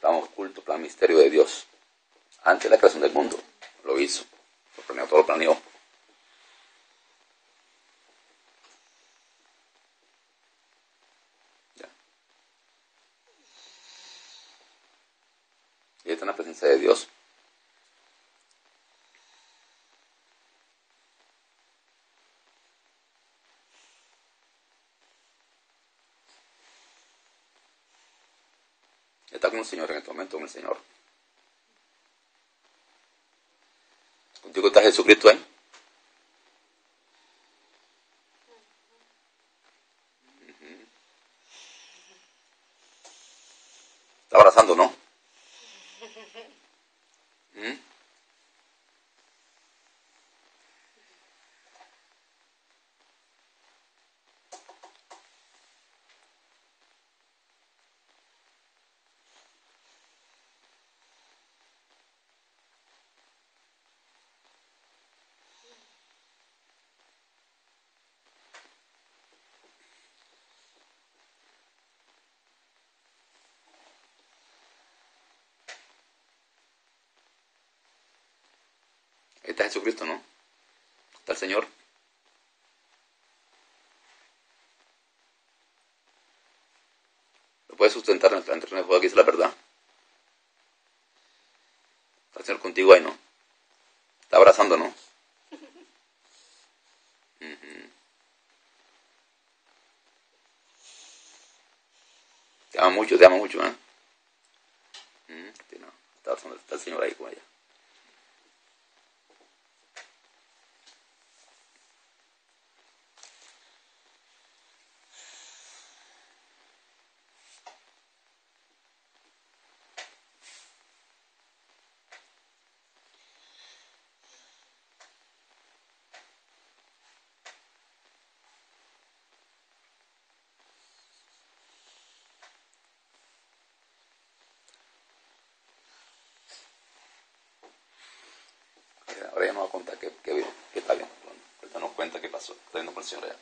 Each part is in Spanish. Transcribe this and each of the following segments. estaba oculto plan misterio de Dios. Antes de la creación del mundo, lo hizo, lo planeó, todo lo planeó. Y está en la presencia de Dios. Está con el Señor en este momento, con el Señor. Contigo está Jesucristo ahí. Está abrazando, ¿no? Está Jesucristo, ¿no? Está el Señor. Lo puedes sustentar en el terreno de juego, que es la verdad. Está el Señor contigo ahí, ¿no? Está abrazando, ¿no? Te ama mucho, ¿eh? No, está el Señor ahí con ella. Ahora ya nos va a contar que está bien. Ahorita nos cuenta qué pasó. Está viendo por el Señor allá.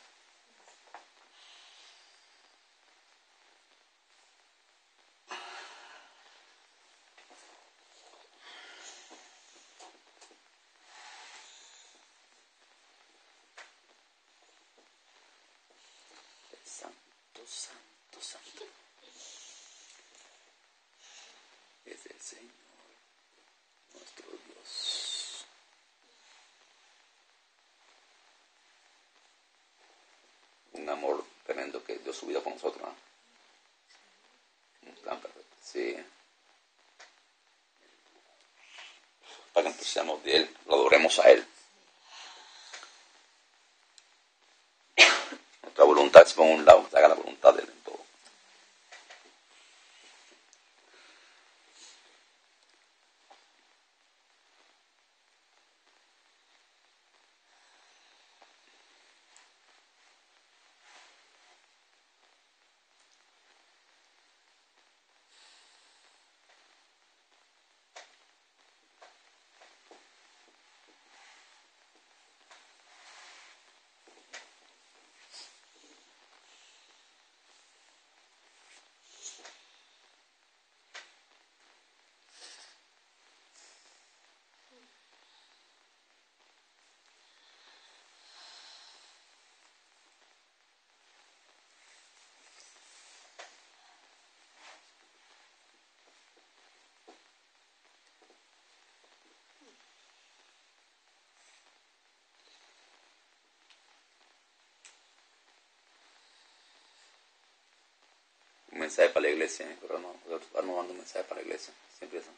Santo, santo, santo. Es el Señor, nuestro Dios. Amor tremendo que dio su vida por nosotros, ¿no? Un plan perfecto, sí. Para que nosotros seamos de Él, lo adoremos a Él. Nuestra voluntad es por un lado, haga la voluntad de Él en todo. Un mensaje para la iglesia, pero no, no mando un mensaje para la iglesia, siempre eso.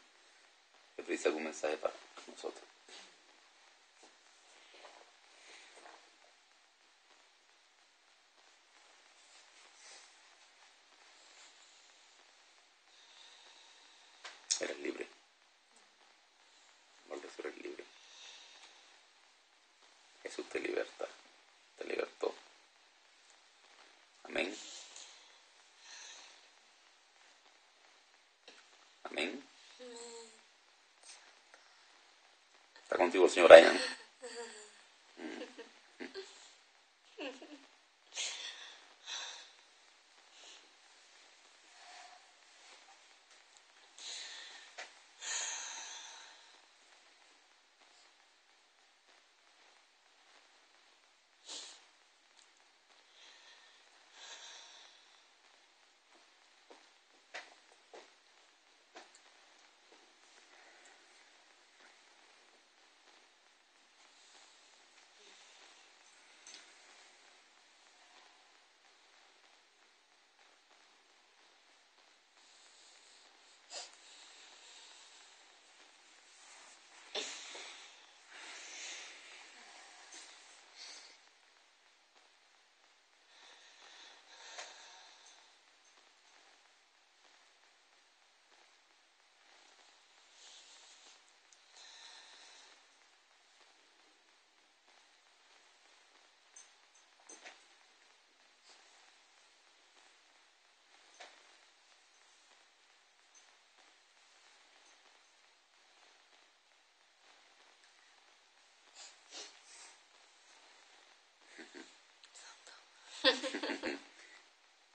Siempre dice algún mensaje para nosotros. Eres libre. Porque tú eres libre. Jesús te liberta, te libertó. Amén. Amén. Está contigo el señor Ryan.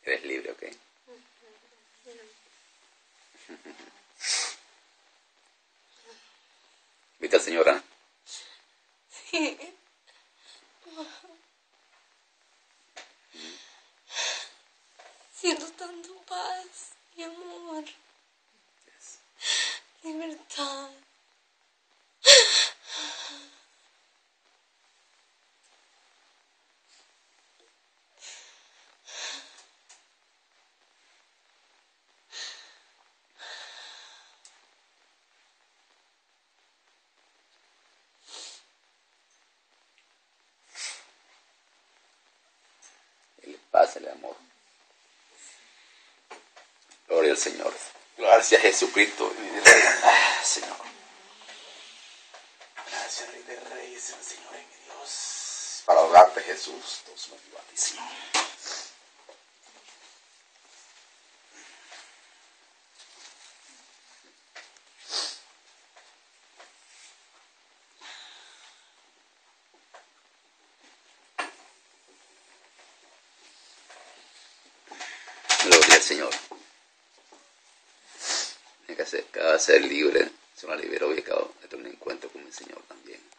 Eres libre, ¿ok? ¿Viste al señor? Sí. Siento tanto paz y amor. Yes. Libertad. El amor. Gloria al Señor. Gracias, Jesucristo. Señor. Gracias, Rey de Reyes, Señor y mi Dios. Para adorarte, Jesús, Dios mío, a ti, Señor. Señor, tiene que ser libre. Se me liberó y acabo de tener un encuentro con el Señor también.